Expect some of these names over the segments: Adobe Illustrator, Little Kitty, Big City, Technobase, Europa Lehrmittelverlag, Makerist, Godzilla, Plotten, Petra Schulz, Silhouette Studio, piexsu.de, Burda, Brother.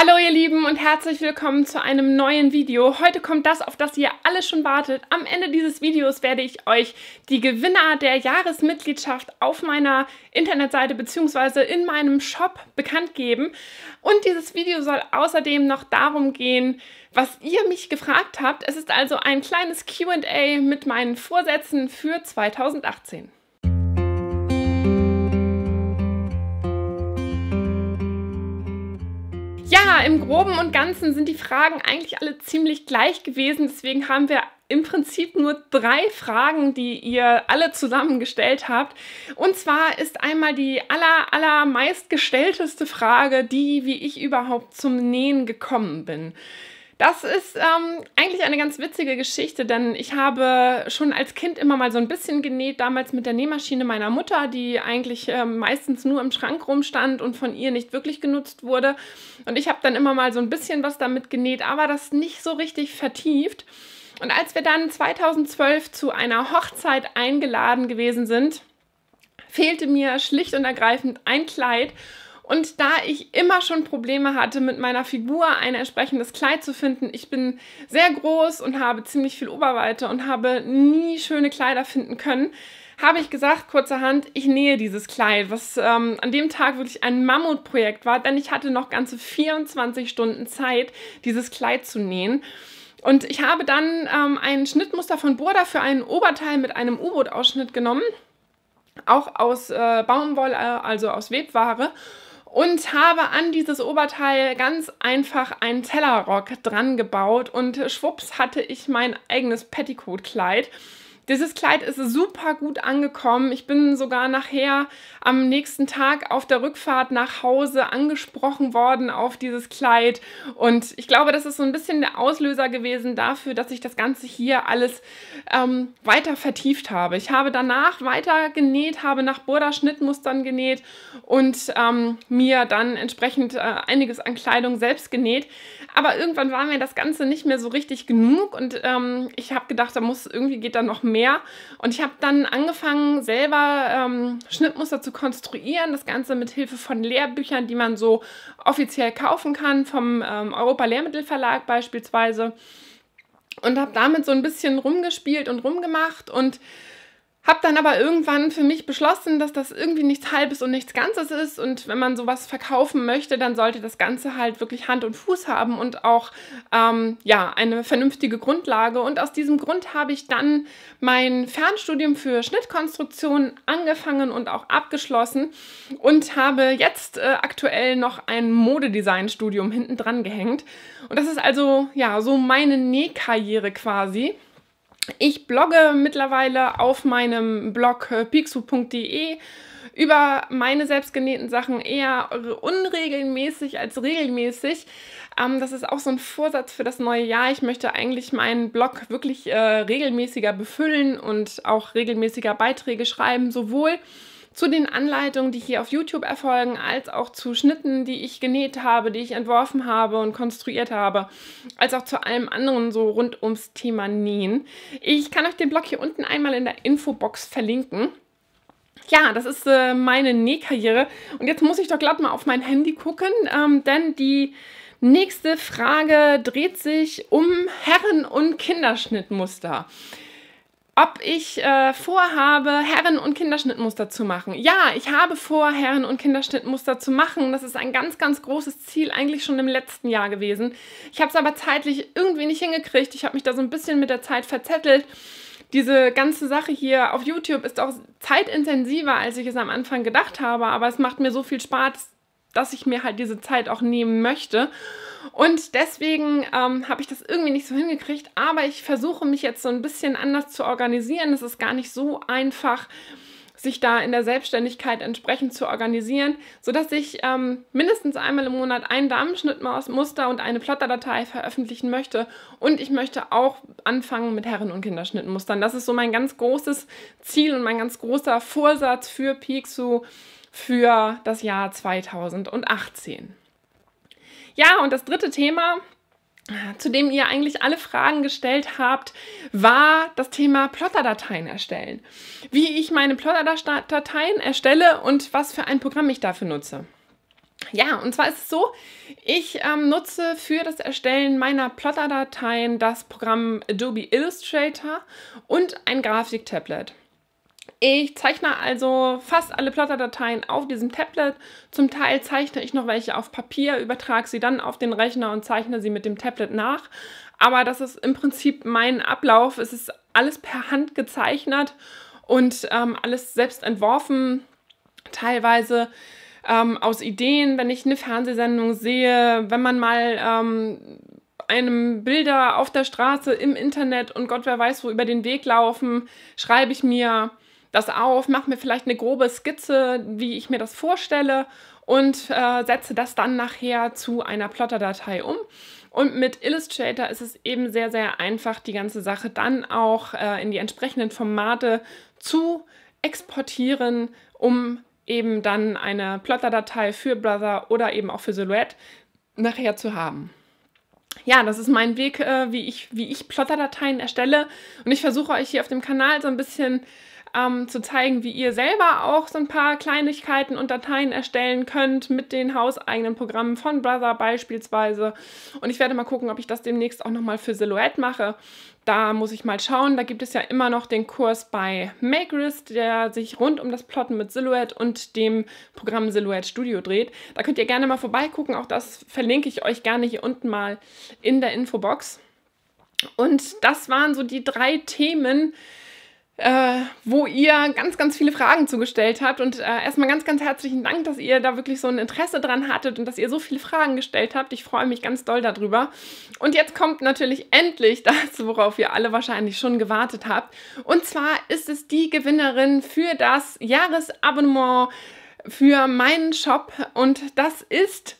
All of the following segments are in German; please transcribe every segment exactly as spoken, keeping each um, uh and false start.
Hallo ihr Lieben und herzlich willkommen zu einem neuen Video. Heute kommt das, auf das ihr alle schon wartet. Am Ende dieses Videos werde ich euch die Gewinner der Jahresmitgliedschaft auf meiner Internetseite bzw. in meinem Shop bekannt geben. Und dieses Video soll außerdem noch darum gehen, was ihr mich gefragt habt. Es ist also ein kleines Q und A mit meinen Vorsätzen für zweitausendachtzehn. Ja, im Groben und Ganzen sind die Fragen eigentlich alle ziemlich gleich gewesen, deswegen haben wir im Prinzip nur drei Fragen, die ihr alle zusammengestellt habt. Und zwar ist einmal die aller, aller meistgestellteste Frage die, wie ich überhaupt zum Nähen gekommen bin. Das ist ähm, eigentlich eine ganz witzige Geschichte, denn ich habe schon als Kind immer mal so ein bisschen genäht, damals mit der Nähmaschine meiner Mutter, die eigentlich ähm, meistens nur im Schrank rumstand und von ihr nicht wirklich genutzt wurde. Und ich habe dann immer mal so ein bisschen was damit genäht, aber das nicht so richtig vertieft. Und als wir dann zweitausendzwölf zu einer Hochzeit eingeladen gewesen sind, fehlte mir schlicht und ergreifend ein Kleid. Und da ich immer schon Probleme hatte, mit meiner Figur ein entsprechendes Kleid zu finden, ich bin sehr groß und habe ziemlich viel Oberweite und habe nie schöne Kleider finden können, habe ich gesagt, kurzerhand, ich nähe dieses Kleid, was ähm, an dem Tag wirklich ein Mammutprojekt war, denn ich hatte noch ganze vierundzwanzig Stunden Zeit, dieses Kleid zu nähen. Und ich habe dann ähm, ein Schnittmuster von Burda für einen Oberteil mit einem U-Boot-Ausschnitt genommen, auch aus äh, Baumwolle, also aus Webware, und habe an dieses Oberteil ganz einfach einen Tellerrock dran gebaut und schwupps hatte ich mein eigenes Petticoat-Kleid. Dieses Kleid ist super gut angekommen. Ich bin sogar nachher am nächsten Tag auf der Rückfahrt nach Hause angesprochen worden auf dieses Kleid. Und ich glaube, das ist so ein bisschen der Auslöser gewesen dafür, dass ich das Ganze hier alles ähm, weiter vertieft habe. Ich habe danach weiter genäht, habe nach Burda Schnittmustern genäht und ähm, mir dann entsprechend äh, einiges an Kleidung selbst genäht. Aber irgendwann war mir das Ganze nicht mehr so richtig genug und ähm, ich habe gedacht, da muss irgendwie geht da noch mehr. Mehr. Und ich habe dann angefangen, selber ähm, Schnittmuster zu konstruieren, das Ganze mit Hilfe von Lehrbüchern, die man so offiziell kaufen kann, vom ähm, Europa Lehrmittelverlag beispielsweise. Und habe damit so ein bisschen rumgespielt und rumgemacht und habe dann aber irgendwann für mich beschlossen, dass das irgendwie nichts Halbes und nichts Ganzes ist und wenn man sowas verkaufen möchte, dann sollte das Ganze halt wirklich Hand und Fuß haben und auch ähm, ja, eine vernünftige Grundlage. Und aus diesem Grund habe ich dann mein Fernstudium für Schnittkonstruktion angefangen und auch abgeschlossen und habe jetzt äh, aktuell noch ein Modedesign-Studium hinten dran gehängt. Und das ist also ja so meine Nähkarriere quasi. Ich blogge mittlerweile auf meinem Blog piexsu punkt de über meine selbstgenähten Sachen, eher unregelmäßig als regelmäßig. Ähm, das ist auch so ein Vorsatz für das neue Jahr. Ich möchte eigentlich meinen Blog wirklich äh, regelmäßiger befüllen und auch regelmäßiger Beiträge schreiben, sowohl zu den Anleitungen, die hier auf YouTube erfolgen, als auch zu Schnitten, die ich genäht habe, die ich entworfen habe und konstruiert habe, als auch zu allem anderen so rund ums Thema Nähen. Ich kann euch den Blog hier unten einmal in der Infobox verlinken. Ja, das ist äh, meine Nähkarriere und jetzt muss ich doch glatt mal auf mein Handy gucken, ähm, denn die nächste Frage dreht sich um Herren- und Kinderschnittmuster. Ob ich äh, vorhabe, Herren- und Kinderschnittmuster zu machen. Ja, ich habe vor, Herren- und Kinderschnittmuster zu machen. Das ist ein ganz, ganz großes Ziel, eigentlich schon im letzten Jahr gewesen. Ich habe es aber zeitlich irgendwie nicht hingekriegt. Ich habe mich da so ein bisschen mit der Zeit verzettelt. Diese ganze Sache hier auf YouTube ist auch zeitintensiver, als ich es am Anfang gedacht habe. Aber es macht mir so viel Spaß, dass ich mir halt diese Zeit auch nehmen möchte. Und deswegen ähm, habe ich das irgendwie nicht so hingekriegt, aber ich versuche mich jetzt so ein bisschen anders zu organisieren. Es ist gar nicht so einfach, sich da in der Selbstständigkeit entsprechend zu organisieren, sodass ich ähm, mindestens einmal im Monat einen Damenschnittmuster und eine Plotterdatei veröffentlichen möchte. Und ich möchte auch anfangen mit Herren- und Kinderschnittmustern. Das ist so mein ganz großes Ziel und mein ganz großer Vorsatz für piexsu für das Jahr zweitausendachtzehn. Ja, und das dritte Thema, zu dem ihr eigentlich alle Fragen gestellt habt, war das Thema Plotterdateien erstellen. Wie ich meine Plotterdateien erstelle und was für ein Programm ich dafür nutze. Ja, und zwar ist es so, ich ähm, nutze für das Erstellen meiner Plotter-Dateien das Programm Adobe Illustrator und ein Grafiktablet. Ich zeichne also fast alle Plotter-Dateien auf diesem Tablet. Zum Teil zeichne ich noch welche auf Papier, übertrage sie dann auf den Rechner und zeichne sie mit dem Tablet nach. Aber das ist im Prinzip mein Ablauf. Es ist alles per Hand gezeichnet und ähm, alles selbst entworfen, teilweise ähm, aus Ideen, wenn ich eine Fernsehsendung sehe, wenn man mal ähm, einem Bilder auf der Straße, im Internet und Gott wer weiß wo über den Weg laufen, schreibe ich mir das auf, mache mir vielleicht eine grobe Skizze, wie ich mir das vorstelle und äh, setze das dann nachher zu einer Plotter-Datei um. Und mit Illustrator ist es eben sehr, sehr einfach, die ganze Sache dann auch äh, in die entsprechenden Formate zu exportieren, um eben dann eine Plotter-Datei für Brother oder eben auch für Silhouette nachher zu haben. Ja, das ist mein Weg, äh, wie ich, wie ich Plotter-Dateien erstelle. Und ich versuche euch hier auf dem Kanal so ein bisschen Ähm, zu zeigen, wie ihr selber auch so ein paar Kleinigkeiten und Dateien erstellen könnt mit den hauseigenen Programmen von Brother beispielsweise. Und ich werde mal gucken, ob ich das demnächst auch nochmal für Silhouette mache. Da muss ich mal schauen. Da gibt es ja immer noch den Kurs bei Makerist, der sich rund um das Plotten mit Silhouette und dem Programm Silhouette Studio dreht. Da könnt ihr gerne mal vorbeigucken. Auch das verlinke ich euch gerne hier unten mal in der Infobox. Und das waren so die drei Themen, Äh, wo ihr ganz, ganz viele Fragen zugestellt habt. Und äh, erstmal ganz, ganz herzlichen Dank, dass ihr da wirklich so ein Interesse dran hattet und dass ihr so viele Fragen gestellt habt. Ich freue mich ganz doll darüber. Und jetzt kommt natürlich endlich das, worauf ihr alle wahrscheinlich schon gewartet habt. Und zwar ist es die Gewinnerin für das Jahresabonnement für meinen Shop. Und das ist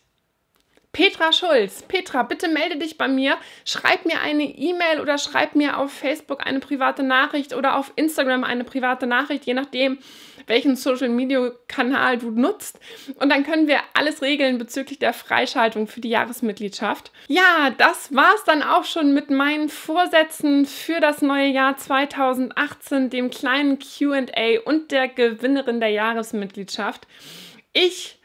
Petra Schulz. Petra, bitte melde dich bei mir, schreib mir eine E-Mail oder schreib mir auf Facebook eine private Nachricht oder auf Instagram eine private Nachricht, je nachdem, welchen Social-Media-Kanal du nutzt. Und dann können wir alles regeln bezüglich der Freischaltung für die Jahresmitgliedschaft. Ja, das war's dann auch schon mit meinen Vorsätzen für das neue Jahr zweitausendachtzehn, dem kleinen Q und A und der Gewinnerin der Jahresmitgliedschaft. Ich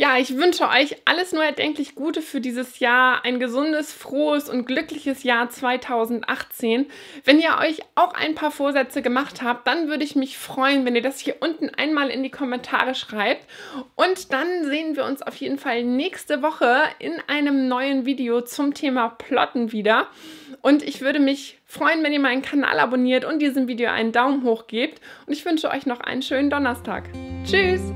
Ja, ich wünsche euch alles nur erdenklich Gute für dieses Jahr, ein gesundes, frohes und glückliches Jahr zweitausendachtzehn. Wenn ihr euch auch ein paar Vorsätze gemacht habt, dann würde ich mich freuen, wenn ihr das hier unten einmal in die Kommentare schreibt. Und dann sehen wir uns auf jeden Fall nächste Woche in einem neuen Video zum Thema Plotten wieder. Und ich würde mich freuen, wenn ihr meinen Kanal abonniert und diesem Video einen Daumen hoch gebt. Und ich wünsche euch noch einen schönen Donnerstag. Tschüss!